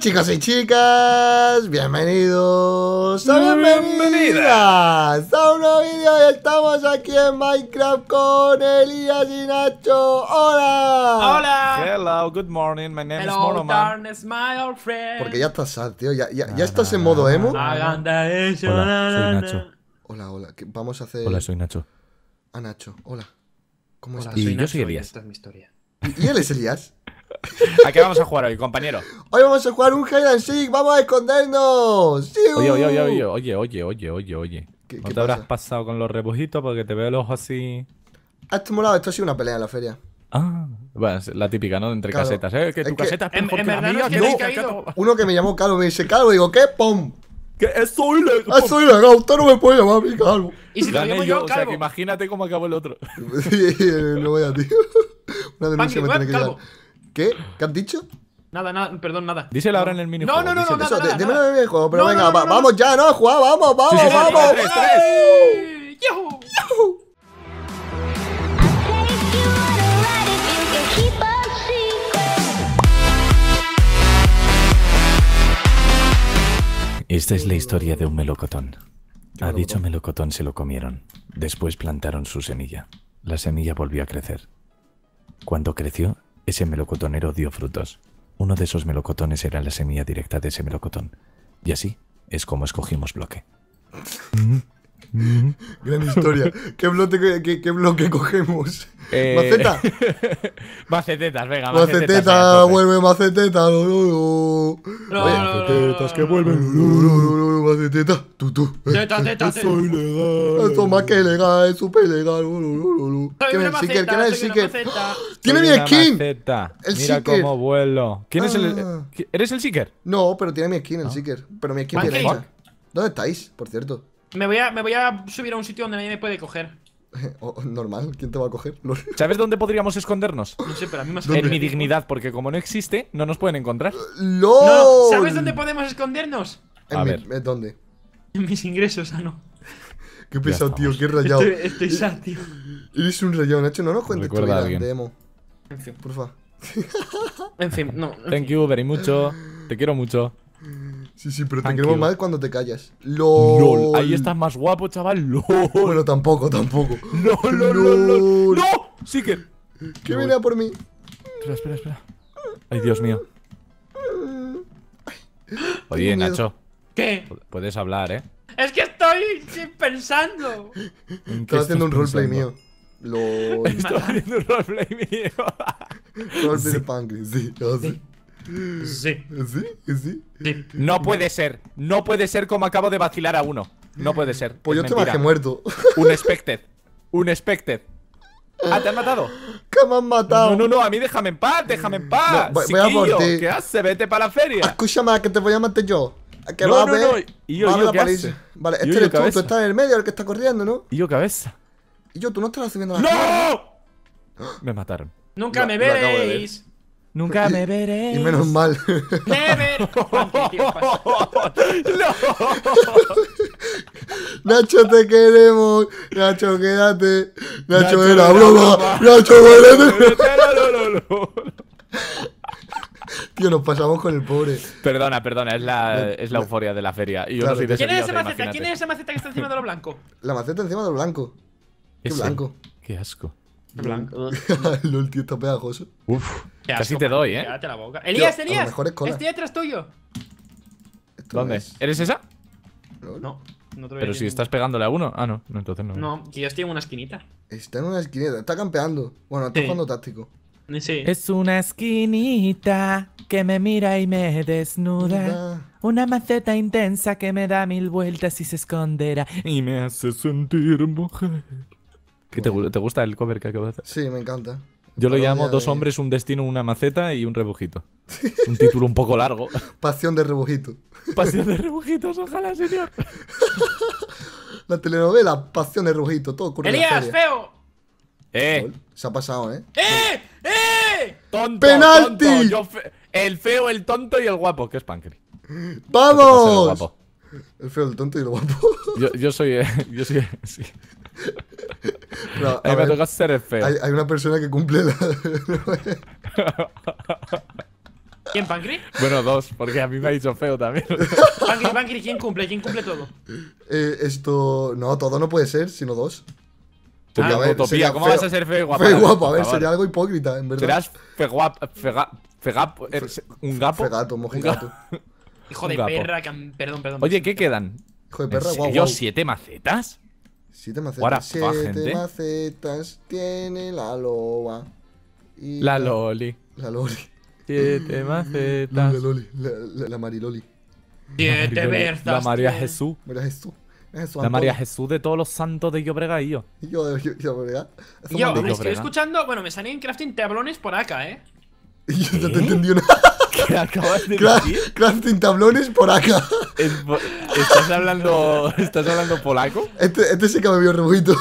Hola chicos y chicas, bienvenidos a bienvenidas a un nuevo vídeo. Estamos aquí en Minecraft con Elías y Nacho. Hola. Hola. Hello, good morning. My name is Monoman. Porque ya estás sad, tío. Ya estás en modo emo. Hola, soy Nacho. Hola, hola. Vamos a hacer. Hola, soy Nacho. A Nacho, hola. ¿Cómo estás? Y yo soy Elías. Esta es mi historia. ¿Y él es Elías? ¿A qué vamos a jugar hoy, compañero? Hoy vamos a jugar un hide and seek. ¡Vamos a escondernos! Oye. ¿No te habrás pasado con los rebujitos? Porque te veo el ojo así. Has molado, esto ha sido una pelea en la feria. Ah, bueno, es la típica, ¿no? Entre casetas, ¿eh? Que tu caseta es mejor que la mía. No, uno que me llamó Calvo me dice Calvo, digo, ¿qué? ¡Pum! Que eso es ilegal. Eso es ilegal. Usted no me puede llamar a mí Calvo. Y si te llamo yo, Calvo. O sea, que imagínate cómo acabó el otro. No voy a, tío. Una denuncia me tiene que llegar. ¿Qué? ¿Qué has dicho? Nada, perdón, nada. Díselo ahora en el minijuego. No, dímelo en el minijuego, pero venga, vamos ya, ¿no? Jugar, vamos. ¡Vamos! ¡Tres! ¡Yahoo! Esta es la historia de un melocotón. A dicho melocotón se lo comieron. Después plantaron su semilla. La semilla volvió a crecer. Cuando creció, ese melocotonero dio frutos. Uno de esos melocotones era la semilla directa de ese melocotón. Y así es como escogimos bloque. Gran historia. ¿Qué bloque cogemos? ¿Maceta? Macetetas, venga. Maceteta, vuelve maceteta. Macetetas que vuelven. Maceteta. Eso es ilegal. Eso más que legal, es súper legal. Tiene mi skin. Mira cómo vuelo. ¿Quién es el? ¿Eres el Seeker? No, pero tiene mi skin, el Seeker. Pero mi skin tiene esa. ¿Dónde estáis, por cierto? Me voy a subir a un sitio donde nadie me puede coger. Normal, ¿quién te va a coger? ¿Sabes dónde podríamos escondernos? No sé, pero a mí me en mi dignidad, porque como no existe, no nos pueden encontrar. ¡Lol! No, ¿sabes dónde podemos escondernos? A ver. ¿Dónde? En mis ingresos, no. Qué pesado, tío, qué rayado. Estoy sad, tío. Eres un rayado, Nacho, no nos cuentes tu vida de emo. En fin. Porfa. En fin, no. Thank you very mucho. Te quiero mucho. Sí, pero te queremos más cuando te callas. ¡Lol! Ahí estás más guapo, chaval. ¡Lol! Bueno, tampoco. ¡No! ¡No! ¡Seeker! ¿Qué viene a por mí? Espera. Ay, Dios mío. Oye, Nacho. ¿Qué? Puedes hablar, ¿eh? Es que estoy pensando. Estaba haciendo un roleplay mío. ¡Lol! Estaba haciendo un roleplay mío. Roleplay de Pancreas, sí. Sí. No puede ser como acabo de vacilar a uno. No puede ser. Pues yo te bajé muerto. Un expected. Ah, ¿te han matado? ¿Qué me han matado? No, a mí déjame en paz. Voy a por ti. ¿Qué haces? Vete para la feria. Escúchame, que te voy a matar yo. Que no, va a ver. Y yo cabeza. Vale, este eres tú estás en el medio, el que está corriendo, ¿no? Y yo cabeza. Y yo, tú no estás subiendo la cabeza. ¡No! Me mataron. Nunca me veréis. Nunca me veréis. Y menos mal. Never. Nacho, te queremos. Nacho, quédate. Nacho, era broma. Nacho, vete. Tío, nos pasamos con el pobre. Perdona, es la euforia de la feria. Y yo no soy de ¿quién es esa maceta? Imagínate. ¿Quién es esa maceta que está encima de lo blanco? La maceta encima de lo blanco. ¿Qué blanco? Qué asco. Blanco. El tío está pegajoso. Uf. Casi te doy, ¿eh? Quédate la boca. Elías. Estoy detrás tuyo. ¿Dónde? ¿Eres esa? No te veo. Pero si estás pegándole a uno. Ah, no. No, entonces no. No, que yo estoy en una esquinita. Está en una esquinita. Está campeando. Bueno, está jugando táctico. Sí. Es una esquinita que me mira y me desnuda. Una maceta intensa que me da 1000 vueltas y se esconderá. Y me hace sentir mujer. ¿Te gusta el cover que acabas de hacer? Sí, me encanta. Yo lo llamo Dos hombres, un destino, una maceta y un rebujito. Un título un poco largo. Pasión de rebujito. Pasión de rebujitos, ojalá, señor. La telenovela Pasión de rebujito, todo ocurre. ¡Elías, feo! Se ha pasado, ¿eh? ¡Tonto! ¡Penalti! Tonto. El feo, el tonto y el guapo, que es Pancri. ¡Vamos! El feo, el tonto y el guapo. Yo soy. Sí. No, a mí me toca ser el feo. Hay una persona que cumple la. ¿Quién, Pancri? Bueno, dos, porque a mí me ha dicho feo también. Pancri, Pancri, ¿quién cumple? ¿Quién cumple todo? Esto… No, todo no puede ser, sino dos. Porque, a ver, utopía. ¿Cómo feo, vas a ser feo y guapo? Feo y guapo, a ver, sería algo hipócrita, en verdad. Serás un gapo. Fegato, mojigato. Hijo de perra, perdón. Oye, ¿qué quedan? Hijo de perra, guau. ¿Yo 7 macetas? 7 macetas. 7 macetas tiene la loba. Y la loli. La loli. 7 macetas. La loli. La mariloli. 7 berzas. La María Jesús. María Jesús. La María Jesús de todos los santos de Llobrega y yo. Yo estoy escuchando. Bueno, me salen crafting tablones por acá, eh. Yo no te entendí nada. ¿Qué acabas de decir? Crafting tablones por acá. ¿Estás hablando polaco? Este sí que me vio rebujito.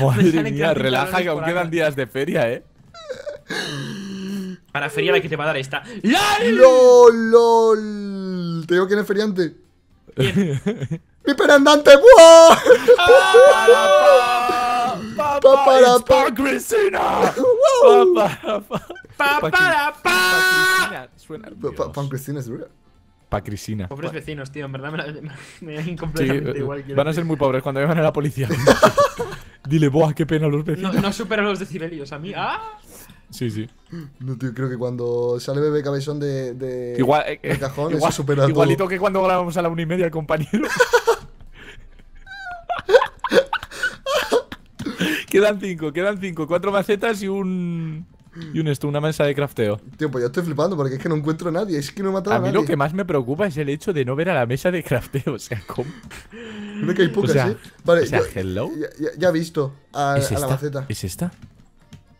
Madre mía, relaja que aún quedan días de feria, eh. Para feria la que te va a dar esta. ¡Lol! ¡Lol! Te digo que eres feriante. ¡Piper andante! ¡Wow! ¡Papá! ¡Cristina! ¡Papá! ¡Cristina! Es dura. Pa' Cristina. Pobres vecinos, tío, en verdad me da incompletamente igual. Van a ser muy pobres cuando me van a la policía. Dile, ¡buah, qué pena los vecinos! No supero los decibelios a mí. ¡Ah! Sí, sí. No, tío, creo que cuando sale Bebé Cabezón de cajón, eso supera todo. Igualito que cuando grabamos a la 1:30 el compañero. Quedan 5. 4 macetas y un… Y un esto, una mesa de crafteo. Tío, pues yo estoy flipando porque es que no encuentro a nadie. Es que no he matado a nadie. A mí lo que más me preocupa es el hecho de no ver a la mesa de crafteo. O sea, ¿cómo? Creo que hay pocas, ¿eh? Vale, o sea, hello. Ya he visto a la maceta. ¿Es esta?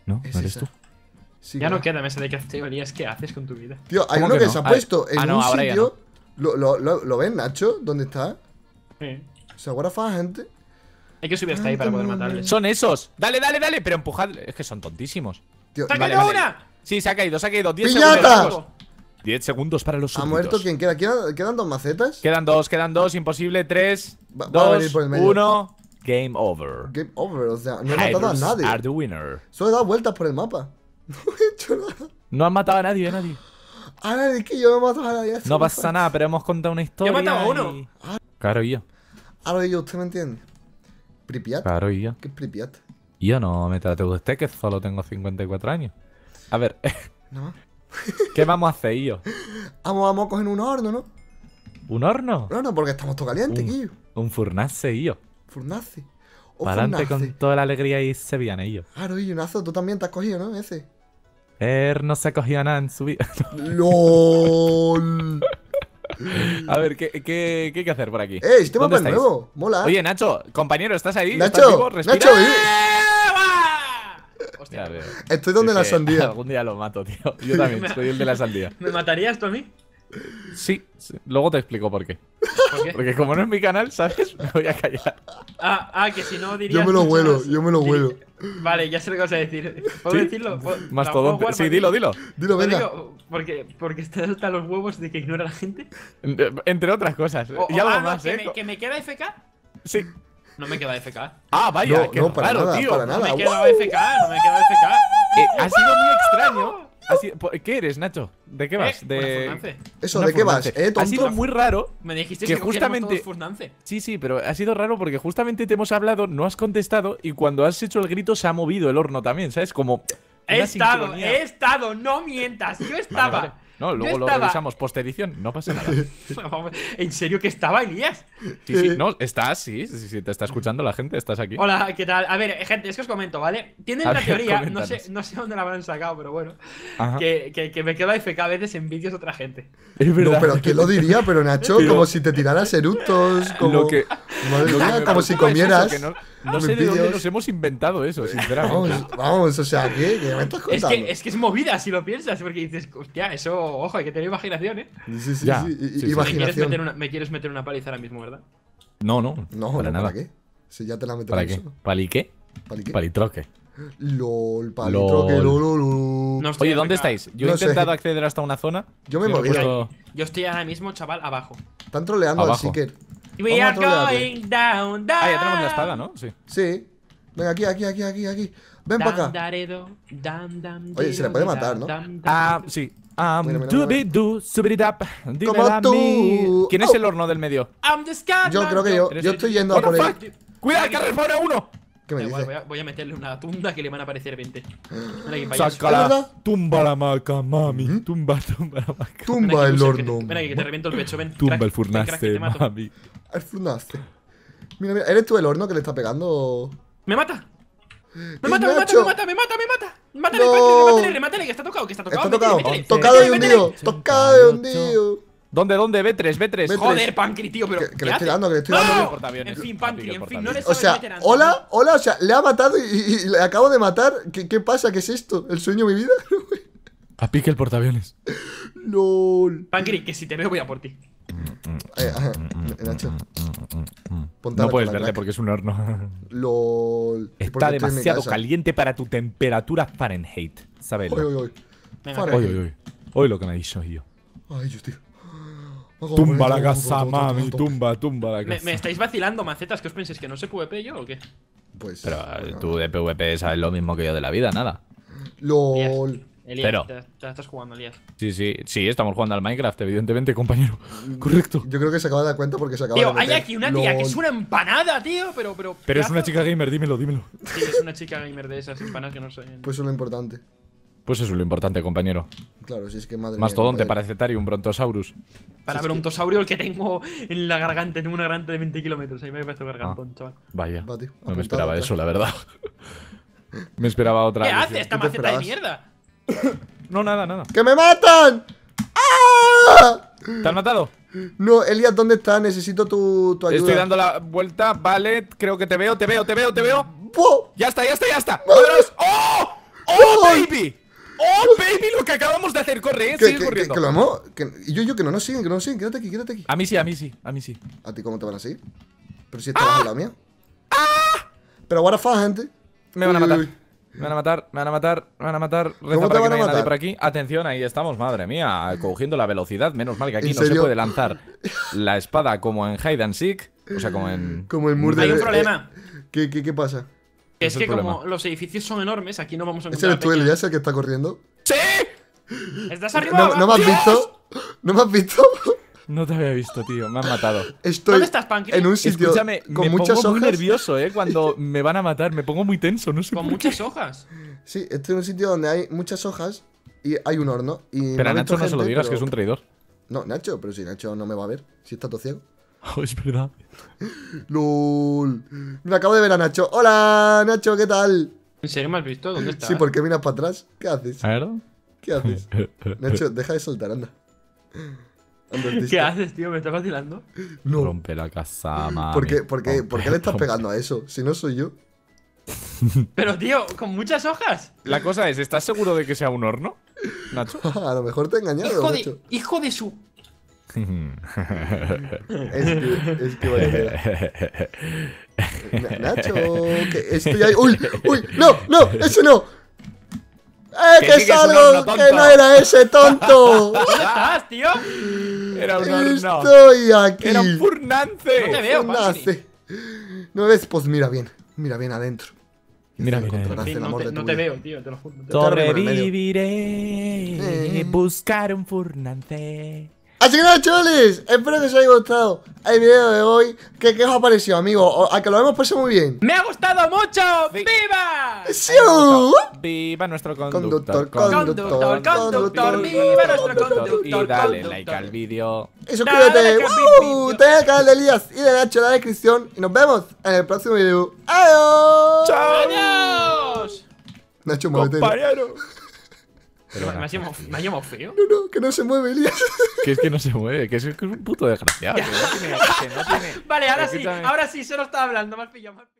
No, ¿es no eres esa? Tú. Sí, ya claro. No queda mesa de crafteo, Elías. ¿Qué haces con tu vida? Tío, hay uno que no? Se ha puesto en un sitio… No. ¿Lo ven, Nacho? ¿Dónde está? Sí. Se aguarda gente. Hay que subir hasta ahí para poder matarles. ¡Son esos! ¡Dale! Pero empujadle. Es que son tontísimos. Tío, ¡se ha caído una! Sí, se ha caído. 10 segundos. 10 segundos para los súbditos. ¿Ha muerto quien queda? ¿Quedan 2 macetas? Quedan dos. Imposible. 3, 2, 1… Game over. Game over, o sea, no he matado a nadie. Are the winner. Solo he dado vueltas por el mapa. No he hecho nada. No has matado a nadie, A nadie, es que yo no he matado a nadie. No pasa nada, pero hemos contado una historia. Yo he matado a uno. Y… Claro, yo. Ahora yo, ¿usted me entiende? Pripyat. Claro, yo. ¿Qué es Pripyat? Yo no me trate usted que solo tengo 54 años. A ver. No. ¿Qué vamos a hacer, yo? Vamos a coger un horno, ¿no? ¿Un horno? No, porque estamos todo calientes, yo. Un furnace, yo. Furnace. Para adelante con toda la alegría y sevillana, yo. Claro, y Nazo, tú también te has cogido, ¿no? Ese. No se ha cogido nada en su vida. ¡Lol! A ver, ¿qué hay que hacer por aquí? Este mapa es nuevo. Mola. Oye, Nacho, compañero, ¿estás ahí? Nacho, ¿estás vivo? Hostia, estoy donde la sandía. Algún día lo mato, tío. Yo también, soy el de la sandía. ¿Me matarías tú a mí? Sí, luego te explico por qué. ¿Por qué? Porque como no es mi canal, ¿sabes? Me voy a callar. Que si no dirías… Yo me lo huelo. Vale, ya sé lo que vas a decir. ¿Puedo decirlo? Mastodonte. Sí, dilo. Dilo, venga. Porque estás hasta los huevos de que ignora a la gente. Entre otras cosas. Y algo más, ¿eh? ¿Que me queda FK? Sí. No me queda FK. Vaya. No, claro, tío. No me queda FK, Ha sido muy extraño. ¿Qué eres, Nacho? ¿De qué vas? ¿De qué vas? Ha sido muy raro. Me dijiste que justamente… Sí, pero ha sido raro porque justamente te hemos hablado, no has contestado y cuando has hecho el grito se ha movido el horno también, ¿sabes? Como… He estado, no mientas, yo estaba. Vale. No, luego lo revisamos posterición, no pasa nada. ¿En serio que estaba, Elías? Sí, no, estás, sí, te está escuchando la gente, estás aquí. Hola, ¿qué tal? A ver, gente, es que os comento, ¿vale? Tienen la teoría, no sé dónde la habrán sacado, pero bueno, que me quedo AFK a veces en vídeos de otra gente. Es verdad. No, pero ¿quién lo diría? Pero Nacho, como si te tiraras eructos, como… como si comieras… No sé de dónde nos hemos inventado eso, sinceramente. Vamos, o sea, ¿qué me estás contando? Es que es movida si lo piensas, porque dices, hostia, eso, ojo, hay que tener imaginación, ¿eh? Sí, imaginación. ¿Me quieres meter una paliza ahora mismo, ¿verdad? No, para nada. ¿Para qué? Si ya te la meto. ¿Para qué? ¿Paliqué? Palitroque. LOL, palitroque, lol. Oye, ¿dónde estáis? Yo he intentado acceder hasta una zona. Yo me moví. Yo estoy ahora mismo, chaval, abajo. Están troleando al Seeker. We are going down, down. Ya tenemos la espada, ¿no? Sí. Venga, aquí. Ven para acá. Oye, se le puede matar, ¿no? Sí. Como tú. ¿Quién es el horno del medio? Yo creo que yo. Yo estoy yendo a por él. ¡Cuidado, que respawn a uno! ¿Qué me dices? Voy a meterle una tunda que le van a aparecer 20. Sácala. Tumba la maca, mami. Tumba la maca. Tumba el horno. Ven aquí, que te reviento el pecho, ven. Tumba el furnace, mami. El furnace. Mira, mira, ¿eres tú el horno que le está pegando? ¡Me mata! ¡Me mata! ¡Mátale, remátale! ¡Que está tocado, ¡Está tocado de hundido! ¿Dónde? B3, B3. Joder, Pancri, tío, pero. Que le estoy dando, En fin, Pancri, no le estoy dando. Hola, o sea, le ha matado y le acabo de matar. ¿Qué pasa? ¿Qué es esto? ¿El sueño de mi vida? A pique el portaaviones. LOL. Pancri, que si te veo voy a por ti. Nacho, no puedes verte porque es un horno. LOL. Está demasiado caliente para tu temperatura Fahrenheit. Sabelo. Hoy lo que me he dicho yo. Ay, Dios, tío. Tumba la casa, mami. Tumba la casa. Me estáis vacilando, macetas. ¿Qué os pensáis? ¿Que no sé PvP yo o qué? Pues. Pero tú de PvP sabes lo mismo que yo de la vida, nada. LOL. Elías, pero te la estás jugando, Elías. Sí, estamos jugando al Minecraft, evidentemente, compañero. Correcto. Yo creo que se acaba de dar cuenta porque se acaba de meter. Hay aquí una tía que es una empanada, tío, pero es una chica gamer, dímelo. Sí, es una chica gamer de esas empanadas que no soy. Pues eso es lo importante. Compañero. Claro, si es que madre mía. Mastodonte, Paracetarium, Brontosaurus. Para Brontosaurio, el que tengo en la garganta, tengo una garganta de 20 kilómetros. Ahí me parece gargantón, chaval. Vaya, no me esperaba eso, la verdad. Me esperaba otra. ¿Qué hace esta maceta de mierda? No, nada. ¡Que me matan! ¡Ah! ¿Te han matado? No, Elías, ¿dónde estás? Necesito tu ayuda. Estoy dando la vuelta, vale. Creo que te veo. ¡Oh! Ya está. ¡Vámonos! ¡Oh! ¡Oh, baby! ¡Oh, baby! Lo que acabamos de hacer, corre, sigue corriendo. Que lo amo. Yo que no nos siguen, quédate aquí. A mí sí. ¿A ti cómo te van a seguir? Pero si estás bajo la mía. Pero what the fuck, gente. Me van a matar. Me van a matar. Reza para que no haya nadie por aquí. Atención, ahí estamos, madre mía. Cogiendo la velocidad. Menos mal que aquí no se puede lanzar la espada como en Hide and Seek. O sea, como en. Como en Murder. Hay un problema. ¿Qué pasa? Es que como los edificios son enormes, aquí no vamos a encontrar. ¿Ese eres tú, Elías, el que está corriendo? ¡Sí! ¡Estás arriba! ¿No me has visto? No te había visto, tío. Me han matado. ¿Dónde estás, Pancri? En un sitio. Escúchame, con muchas hojas. Me pongo muy nervioso, cuando me van a matar. Me pongo muy tenso, no sé. ¿Con muchas hojas? Sí, estoy en un sitio donde hay muchas hojas y hay un horno. Pero a Nacho no se lo digas, que es un traidor. No, Nacho, pero si Nacho no me va a ver. Si está todo ciego. Oh, es verdad. LOL. Me acabo de ver a Nacho. Hola, Nacho, ¿qué tal? ¿En serio me has visto? ¿Dónde estás? Sí, ¿por qué miras para atrás? ¿Qué haces? ¿Qué haces? Nacho, deja de soltar, anda. ¿Qué haces, tío? ¿Me estás vacilando? No. Rompe la casa, mami. ¿Por qué le estás pegando a eso? Si no soy yo. Pero, tío, con muchas hojas. La cosa es, ¿estás seguro de que sea un horno, Nacho? A lo mejor te he engañado, hijo de su... es que vale. Nacho, que estoy ahí. ¡Uy! ¡No! ¡Eso no! ¡Que salgo! ¡Que no era ese, tonto! ¿Dónde estás, tío? Era un horno. Estoy aquí. Era un furnance. No te veo, Pancri. ¿No ves? Pues mira bien adentro. Mira, no te veo, tío, te lo juro. Sobreviviré. Buscar un furnance. Así que nada, chavales, espero que os haya gustado el video de hoy. ¿Qué os ha parecido, amigo? A que lo hemos pasado muy bien. ¡Me ha gustado mucho! Sí. ¡Viva! Sí. ¡Viva nuestro conductor! ¡Viva nuestro conductor! Y dale like al vídeo. Y suscríbete. Tenés el canal de Elías y de Nacho en la descripción. Y nos vemos en el próximo video. ¡Adiós! ¡Chao! ¡Adiós! Nacho, muévete. ¡Compañero! Pero ¿Me ha llamado feo? No, que no se mueve, Elías. Que es que no se mueve, que es un puto desgraciado. Vale, ahora sí, solo estaba hablando, me has pillado.